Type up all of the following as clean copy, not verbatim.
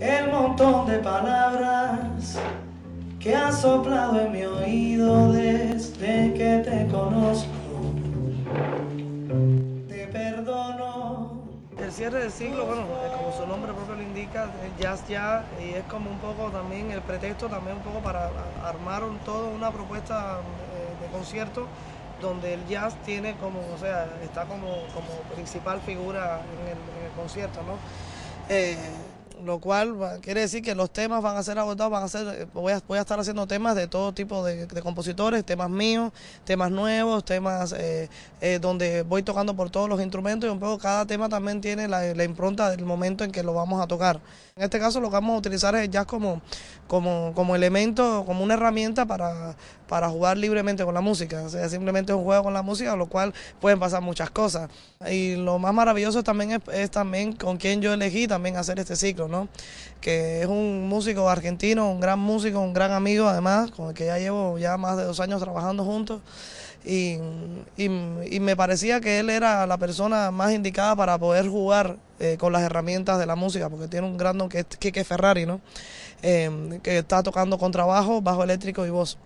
el montón de palabras que has soplado en mi oído desde que te conozco. Te perdono. El cierre del siglo, bueno, como su nombre propio lo indica, es Jazz Ya, y es como un poco también el pretexto, también un poco para armar una propuesta de concierto, donde el jazz tiene como, o sea, está como principal figura en el concierto, ¿no? Lo cual quiere decir que los temas van a ser abordados, voy a estar haciendo temas de todo tipo de compositores, temas míos, temas nuevos, temas donde voy tocando por todos los instrumentos, y un poco cada tema también tiene la impronta del momento en que lo vamos a tocar. En este caso lo que vamos a utilizar es el jazz como elemento, como una herramienta para jugar libremente con la música. O sea, simplemente es un juego con la música, lo cual pueden pasar muchas cosas. Y lo más maravilloso también es también con quien yo elegí también hacer este ciclo, ¿no? Que es un músico argentino, un gran músico, un gran amigo además, con el que ya llevo más de 2 años trabajando juntos, y me parecía que él era la persona más indicada para poder jugar con las herramientas de la música, porque tiene un gran don que es Quique Ferrari, ¿no? Que está tocando contrabajo, bajo eléctrico y voz.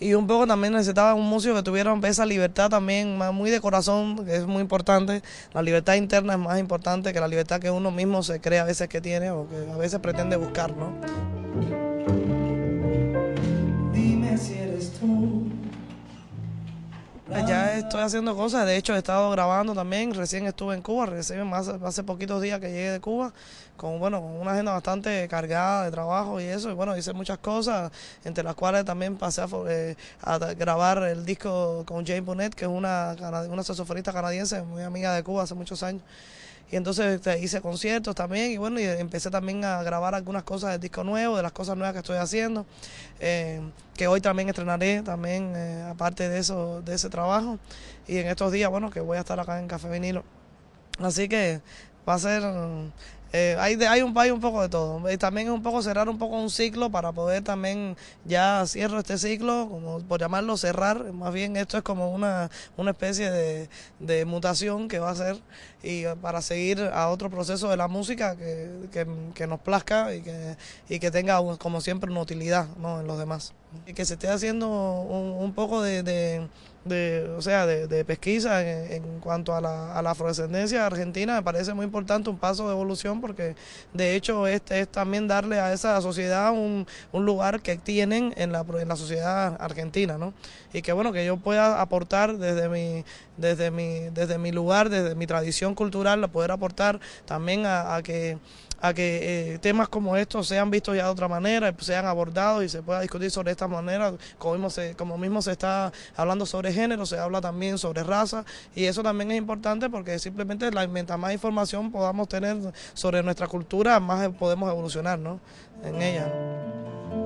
Y un poco también necesitaba un músico que tuviera esa libertad también, muy de corazón, que es muy importante. La libertad interna es más importante que la libertad que uno mismo se cree a veces que tiene o que a veces pretende buscar, ¿no? Dime si eres tú. Ya estoy haciendo cosas, de hecho he estado grabando también, recién estuve en Cuba, recién hace poquitos días que llegué de Cuba, con una agenda bastante cargada de trabajo y eso, y bueno, hice muchas cosas, entre las cuales también pasé a grabar el disco con Jane Burnett, que es una saxofonista canadiense, muy amiga de Cuba hace muchos años. Y entonces hice conciertos también, y bueno, y empecé también a grabar algunas cosas del disco nuevo, de las cosas nuevas que estoy haciendo, que hoy también estrenaré, también aparte de ese trabajo, y en estos días, bueno, que voy a estar acá en Café Vinilo. Así que va a ser, hay un poco de todo, y también es un poco cerrar un poco un ciclo para poder también, ya cierro este ciclo, como por llamarlo cerrar, más bien esto es como una especie de mutación que va a ser, y para seguir a otro proceso de la música que nos plazca y que tenga como siempre una utilidad, ¿no?, en los demás. Y que se esté haciendo un poco de pesquisa en cuanto a la afrodescendencia argentina, me parece muy importante, un paso de evolución, porque de hecho este es también darle a esa sociedad un lugar que tienen en la sociedad argentina, ¿no? Y que bueno, que yo pueda aportar desde mi lugar, desde mi tradición cultural, la poder aportar también a que temas como estos sean vistos ya de otra manera, sean abordados y se pueda discutir sobre esta manera, como mismo se está hablando sobre género, se habla también sobre raza, y eso también es importante porque simplemente mientras más información podamos tener sobre nuestra cultura, más podemos evolucionar, ¿no?, en ella.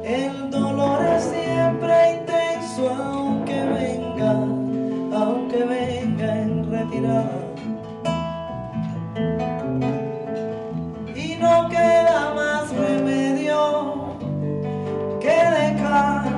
El dolor es siempre intenso, aunque venga en retirada. No queda más remedio que dejar